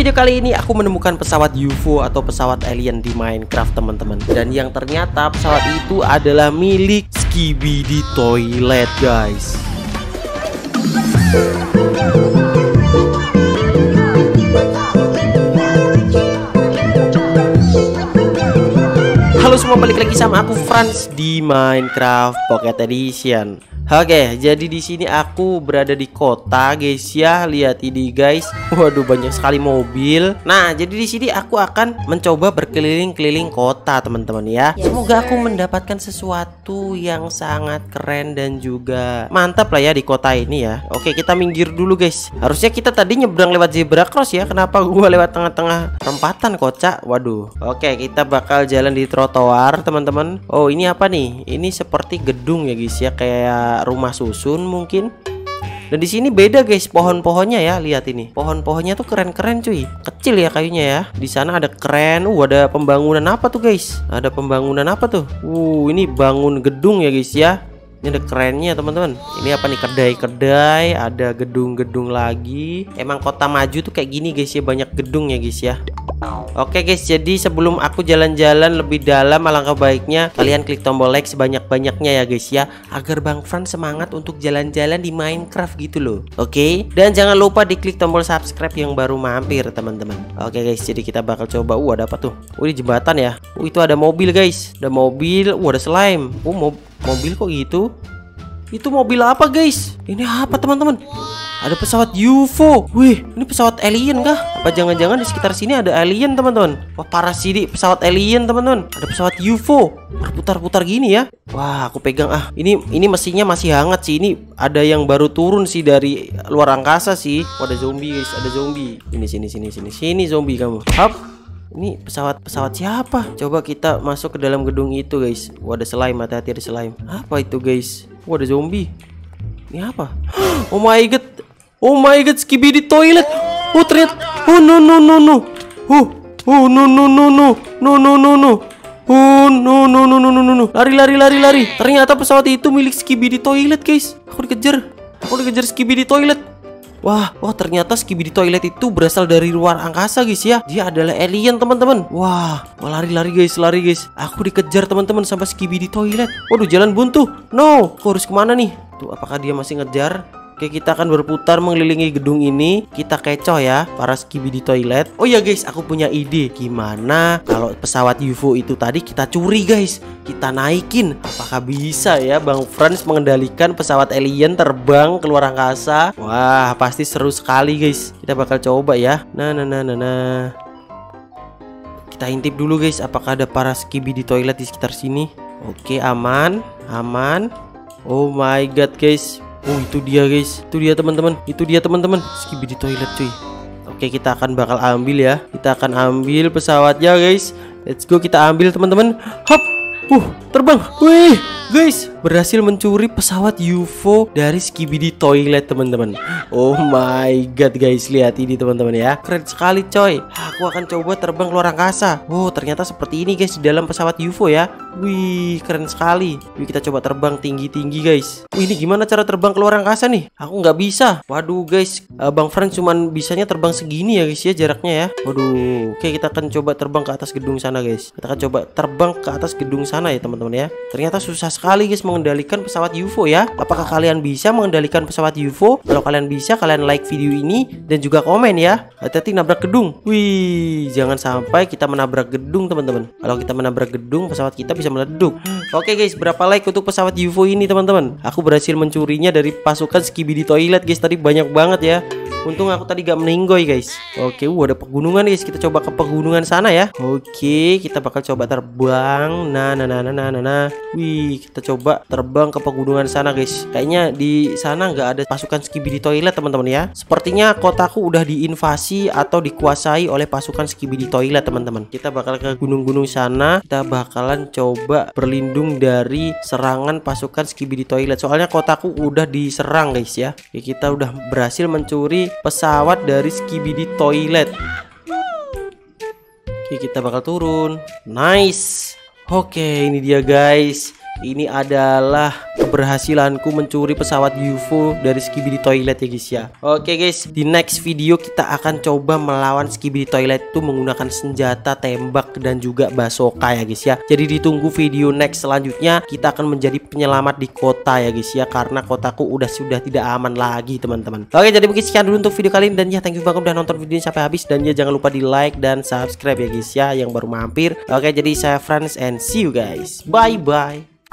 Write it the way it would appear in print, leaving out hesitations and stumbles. video kali ini aku menemukan pesawat UFO atau pesawat alien di Minecraft, teman-teman. Dan yang ternyata pesawat itu adalah milik Skibidi Toilet, guys. Halo semua, balik lagi sama aku Franz di Minecraft Pocket Edition. Oke, jadi di sini aku berada di kota, guys ya. Lihat ini, guys. Waduh, banyak sekali mobil. Nah, jadi di sini aku akan mencoba berkeliling-keliling kota, teman-teman ya. Semoga aku mendapatkan sesuatu yang sangat keren dan juga mantap lah ya di kota ini ya. Oke, kita minggir dulu, guys. Harusnya kita tadi nyebrang lewat zebra cross ya. Kenapa gua lewat tengah-tengah perempatan, kocak? Waduh. Oke, kita bakal jalan di trotoar, teman-teman. Oh, ini apa nih? Ini seperti gedung ya, guys ya, kayak rumah susun mungkin. Dan di sini beda, guys, pohon-pohonnya ya. Lihat ini, pohon-pohonnya tuh keren-keren, cuy. Kecil ya kayunya ya. Di sana ada keren. Ada pembangunan apa tuh, guys? Ada pembangunan apa tuh? Ini bangun gedung ya, guys ya. Ini ada kerennya, teman-teman. Ini apa nih? Kedai-kedai, ada gedung-gedung lagi. Emang kota maju tuh kayak gini, guys ya. Banyak gedung ya, guys ya. Oke, guys, jadi sebelum aku jalan-jalan lebih dalam, alangkah baiknya kalian klik tombol like sebanyak-banyaknya ya, guys ya, agar Bang Franz semangat untuk jalan-jalan di Minecraft gitu loh. Oke, dan jangan lupa diklik tombol subscribe yang baru mampir, teman-teman. Oke, guys, jadi kita bakal coba. Ada apa tuh? Ini jembatan ya. Itu ada mobil, guys. Ada mobil. Ada slime. Mobil kok gitu? Itu mobil apa, guys? Ini apa, teman-teman? Ada pesawat UFO. Wih, ini pesawat alien kah? Apa jangan-jangan di sekitar sini ada alien, teman-teman? Wah, parah sih, di pesawat alien, teman-teman. Ada pesawat UFO berputar-putar gini ya. Wah, aku pegang ah. Ini mesinnya masih hangat sih. Ini ada yang baru turun sih dari luar angkasa sih. Ada zombie, guys, ada zombie. Ini sini zombie kamu. Hop. Ini pesawat siapa? Coba kita masuk ke dalam gedung itu, guys. Ada slime, hati-hati ada slime. Apa itu, guys? Ada zombie. Ini apa? Oh my god. Oh my god, Skibidi Toilet. Oh, ternyata. Oh no no no no. Oh no no no no. No no no no. Oh no no no no no no. Lari. Ternyata pesawat itu milik Skibidi Toilet, guys. Aku dikejar. Aku dikejar Skibidi Toilet. Wah, ternyata Skibidi Toilet itu berasal dari luar angkasa, guys ya. Dia adalah alien, teman-teman. Wah, lari guys. Aku dikejar, teman-teman, sama Skibidi Toilet. Waduh, jalan buntu. No, aku harus kemana nih? Tuh, apakah dia masih ngejar? Oke, kita akan berputar mengelilingi gedung ini. Kita kecoh ya, para Skibidi Toilet. Oh ya, guys, aku punya ide. Gimana kalau pesawat UFO itu tadi kita curi, guys? Kita naikin. Apakah bisa ya Bang Franz mengendalikan pesawat alien terbang ke luar angkasa? Wah, pasti seru sekali, guys. Kita bakal coba ya. Nah. Kita intip dulu, guys, apakah ada para Skibidi Toilet di sekitar sini. Oke, aman. Oh my god, guys. Itu dia, guys. Itu dia teman-teman. Skibidi Toilet, cuy. Oke, kita akan bakal ambil ya. Kita akan ambil pesawatnya, guys. Let's go, kita ambil, teman-teman. Hop. Terbang. Wih, guys, berhasil mencuri pesawat UFO dari Skibidi Toilet, teman-teman. Oh my god, guys, lihat ini, teman-teman ya. Keren sekali, coy. Aku akan coba terbang keluar angkasa. Ternyata seperti ini, guys, di dalam pesawat UFO ya. Wih, keren sekali. Yuk, kita coba terbang tinggi-tinggi, guys. Ini gimana cara terbang keluar angkasa nih? Aku nggak bisa. Waduh, guys, Bang Franz cuman bisanya terbang segini ya, guys ya, jaraknya ya. Waduh. Oke, kita akan coba terbang ke atas gedung sana, guys. Kita akan coba terbang ke atas gedung sana ya, teman-teman ya. Ternyata susah sekali, guys, mengendalikan pesawat UFO ya. Apakah kalian bisa mengendalikan pesawat UFO? Kalau kalian bisa, kalian like video ini dan juga komen ya. Hati-hati nabrak gedung. Wih, jangan sampai kita menabrak gedung, teman-teman. Kalau kita menabrak gedung, pesawat kita bisa meleduk. Oke, guys, berapa like untuk pesawat UFO ini, teman-teman? Aku berhasil mencurinya dari pasukan Skibidi Toilet, guys. Tadi banyak banget ya. Untung aku tadi gak meninggoy, guys. Oke, ada pegunungan, guys. Kita coba ke pegunungan sana ya. Oke, kita bakal coba terbang. Nah. Wih, kita coba terbang ke pegunungan sana, guys. Kayaknya di sana nggak ada pasukan Skibidi Toilet, teman-teman ya. Sepertinya kotaku udah diinvasi atau dikuasai oleh pasukan Skibidi Toilet, teman-teman. Kita bakal ke gunung-gunung sana. Kita bakalan coba berlindung dari serangan pasukan Skibidi Toilet. Soalnya kotaku udah diserang, guys ya. Oke, kita udah berhasil mencuri pesawat dari Skibidi Toilet. Oke, kita bakal turun. Nice. Oke, ini dia, guys. Ini adalah keberhasilanku mencuri pesawat UFO dari Skibidi Toilet ya guys ya. Oke guys, di next video kita akan coba melawan Skibidi Toilet itu menggunakan senjata tembak dan juga basoka ya guys ya. Jadi ditunggu video next selanjutnya, kita akan menjadi penyelamat di kota ya guys ya, karena kotaku sudah tidak aman lagi teman-teman. Oke, jadi mungkin sekian dulu untuk video kali ini, dan ya thank you banget udah nonton videonya sampai habis, dan ya jangan lupa di like dan subscribe ya guys ya yang baru mampir. Oke, jadi saya Franz and see you guys. Bye bye.